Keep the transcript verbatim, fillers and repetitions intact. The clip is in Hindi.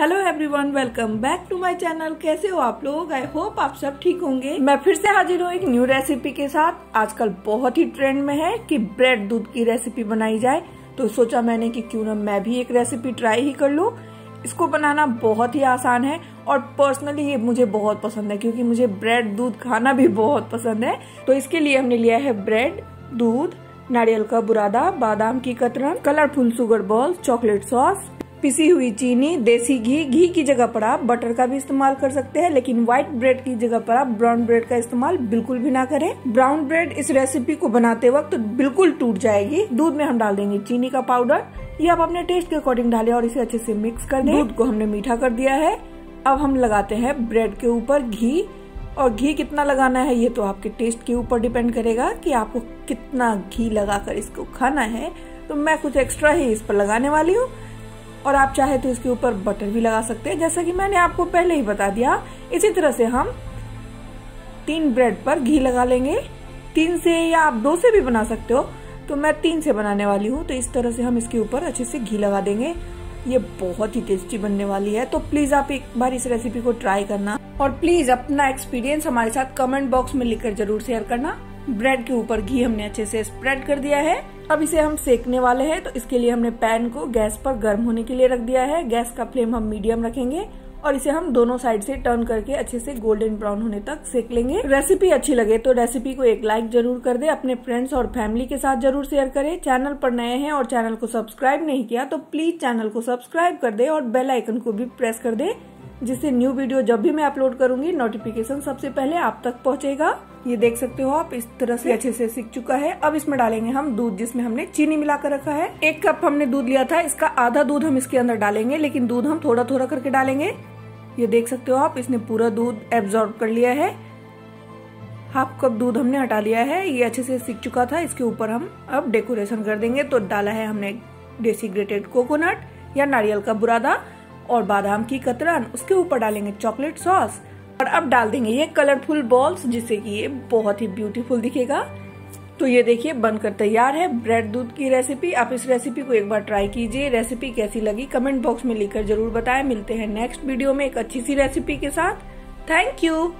Hello everyone, welcome back to my channel. कैसे हो आप लोग? आई होप आप सब ठीक होंगे। मैं फिर से हाजिर हूँ एक न्यू रेसिपी के साथ। आजकल बहुत ही ट्रेंड में है कि ब्रेड दूध की रेसिपी बनाई जाए, तो सोचा मैंने कि क्यों ना मैं भी एक रेसिपी ट्राई ही कर लूँ। इसको बनाना बहुत ही आसान है और पर्सनली ये मुझे बहुत पसंद है क्योंकि मुझे ब्रेड दूध खाना भी बहुत पसंद है। तो इसके लिए हमने लिया है ब्रेड, दूध, नारियल का बुरादा, बादाम की कतरन, colourful sugar ball, chocolate sauce, पिसी हुई चीनी, देसी घी। घी की जगह पर आप बटर का भी इस्तेमाल कर सकते हैं, लेकिन व्हाइट ब्रेड की जगह पर आप ब्राउन ब्रेड का इस्तेमाल बिल्कुल भी ना करें। ब्राउन ब्रेड इस रेसिपी को बनाते वक्त तो बिल्कुल टूट जाएगी। दूध में हम डाल देंगे चीनी का पाउडर, ये आप अपने टेस्ट के अकॉर्डिंग डालें और इसे अच्छे से मिक्स कर दें। दूध को हमने मीठा कर दिया है। अब हम लगाते हैं ब्रेड के ऊपर घी, और घी कितना लगाना है ये तो आपके टेस्ट के ऊपर डिपेंड करेगा कि आपको कितना घी लगाकर इसको खाना है। तो मैं कुछ एक्स्ट्रा ही इस पर लगाने वाली हूँ, और आप चाहे तो इसके ऊपर बटर भी लगा सकते हैं, जैसा कि मैंने आपको पहले ही बता दिया। इसी तरह से हम तीन ब्रेड पर घी लगा लेंगे, तीन से, या आप दो से भी बना सकते हो। तो मैं तीन से बनाने वाली हूँ, तो इस तरह से हम इसके ऊपर अच्छे से घी लगा देंगे। ये बहुत ही टेस्टी बनने वाली है, तो प्लीज आप एक बार इस रेसिपी को ट्राई करना और प्लीज अपना एक्सपीरियंस हमारे साथ कमेंट बॉक्स में लिखकर जरूर शेयर करना। ब्रेड के ऊपर घी हमने अच्छे से स्प्रेड कर दिया है। अब इसे हम सेकने वाले हैं, तो इसके लिए हमने पैन को गैस पर गर्म होने के लिए रख दिया है। गैस का फ्लेम हम मीडियम रखेंगे और इसे हम दोनों साइड से टर्न करके अच्छे से गोल्डन ब्राउन होने तक सेक लेंगे। रेसिपी अच्छी लगे तो रेसिपी को एक लाइक जरूर कर दे, अपने फ्रेंड्स और फैमिली के साथ जरूर शेयर करें। चैनल पर नए हैं और चैनल को सब्सक्राइब नहीं किया तो प्लीज चैनल को सब्सक्राइब कर दे और बेल आइकन को भी प्रेस कर दे, जिससे न्यू वीडियो जब भी मैं अपलोड करूंगी नोटिफिकेशन सबसे पहले आप तक पहुंचेगा। ये देख सकते हो आप, इस तरह से अच्छे से सिक चुका है। अब इसमें डालेंगे हम दूध, जिसमें हमने चीनी मिलाकर रखा है। एक कप हमने दूध लिया था, इसका आधा दूध हम इसके अंदर डालेंगे, लेकिन दूध हम थोड़ा थोड़ा करके डालेंगे। ये देख सकते हो आप, इसने पूरा दूध एब्जॉर्ब कर लिया है। हाफ कप दूध हमने हटा लिया है, ये अच्छे से सिक चुका था। इसके ऊपर हम अब डेकोरेशन कर देंगे। तो डाला है हमने देसी ग्रेटेड कोकोनट या नारियल का बुरादा और बादाम की कतरन, उसके ऊपर डालेंगे चॉकलेट सॉस, और अब डाल देंगे ये कलरफुल बॉल्स, जिससे कि ये बहुत ही ब्यूटीफुल दिखेगा। तो ये देखिए बनकर तैयार है ब्रेड दूध की रेसिपी। आप इस रेसिपी को एक बार ट्राई कीजिए। रेसिपी कैसी लगी कमेंट बॉक्स में लिखकर जरूर बताएं। मिलते हैं नेक्स्ट वीडियो में एक अच्छी सी रेसिपी के साथ। Thank you.